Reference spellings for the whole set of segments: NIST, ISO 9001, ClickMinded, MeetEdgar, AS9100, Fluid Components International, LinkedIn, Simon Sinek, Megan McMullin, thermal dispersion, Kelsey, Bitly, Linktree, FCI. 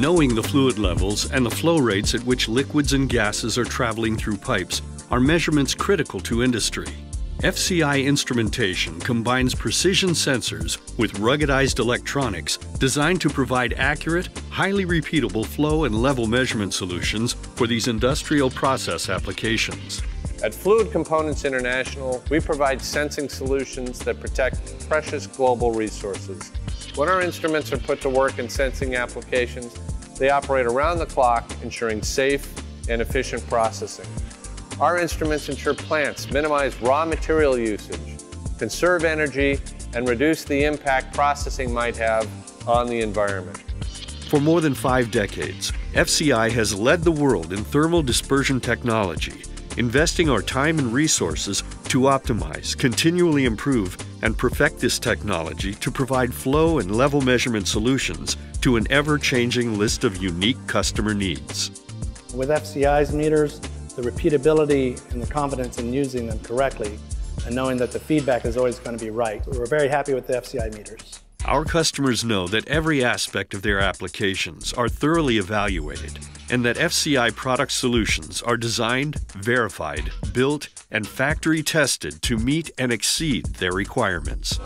Knowing the fluid levels and the flow rates at which liquids and gases are traveling through pipes are measurements critical to industry. FCI instrumentation combines precision sensors with ruggedized electronics designed to provide accurate, highly repeatable flow and level measurement solutions for these industrial process applications. At Fluid Components International, we provide sensing solutions that protect precious global resources. When our instruments are put to work in sensing applications, they operate around the clock, ensuring safe and efficient processing. Our instruments ensure plants minimize raw material usage, conserve energy, and reduce the impact processing might have on the environment. For more than 5 decades, FCI has led the world in thermal dispersion technology, investing our time and resources to optimize, continually improve, and perfect this technology to provide flow and level measurement solutions to an ever-changing list of unique customer needs. With FCI's meters, the repeatability and the confidence in using them correctly and knowing that the feedback is always going to be right. We're very happy with the FCI meters. Our customers know that every aspect of their applications are thoroughly evaluated and that FCI product solutions are designed, verified, built, and factory tested to meet and exceed their requirements.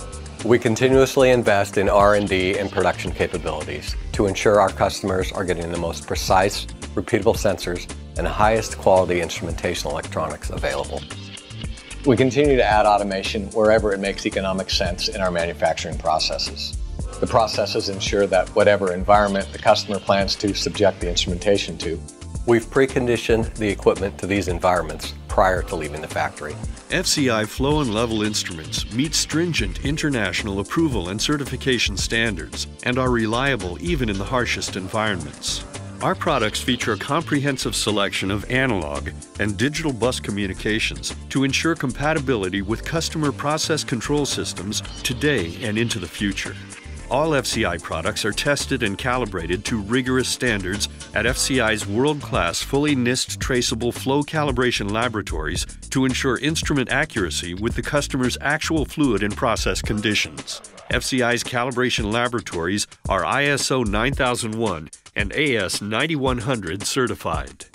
We continuously invest in R&D and production capabilities to ensure our customers are getting the most precise, repeatable sensors and the highest quality instrumentation electronics available. We continue to add automation wherever it makes economic sense in our manufacturing processes. The processes ensure that whatever environment the customer plans to subject the instrumentation to, we've preconditioned the equipment to these environments prior to leaving the factory. FCI flow and level instruments meet stringent international approval and certification standards and are reliable even in the harshest environments. Our products feature a comprehensive selection of analog and digital bus communications to ensure compatibility with customer process control systems today and into the future. All FCI products are tested and calibrated to rigorous standards at FCI's world-class, fully NIST traceable flow calibration laboratories to ensure instrument accuracy with the customer's actual fluid and process conditions. FCI's calibration laboratories are ISO 9001 and AS9100 certified.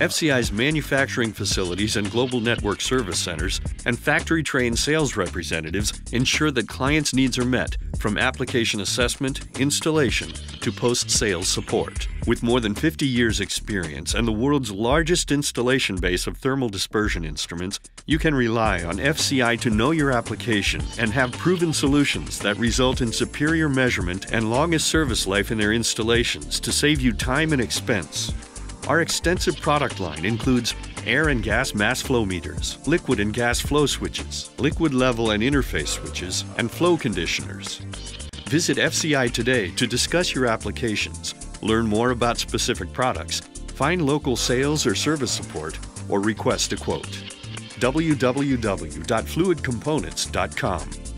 FCI's manufacturing facilities and global network service centers and factory-trained sales representatives ensure that clients' needs are met from application assessment, installation, to post-sales support. With more than 50 years' experience and the world's largest installation base of thermal dispersion instruments, you can rely on FCI to know your application and have proven solutions that result in superior measurement and longest service life in their installations to save you time and expense. Our extensive product line includes air and gas mass flow meters, liquid and gas flow switches, liquid level and interface switches, and flow conditioners. Visit FCI today to discuss your applications, learn more about specific products, find local sales or service support, or request a quote. www.fluidcomponents.com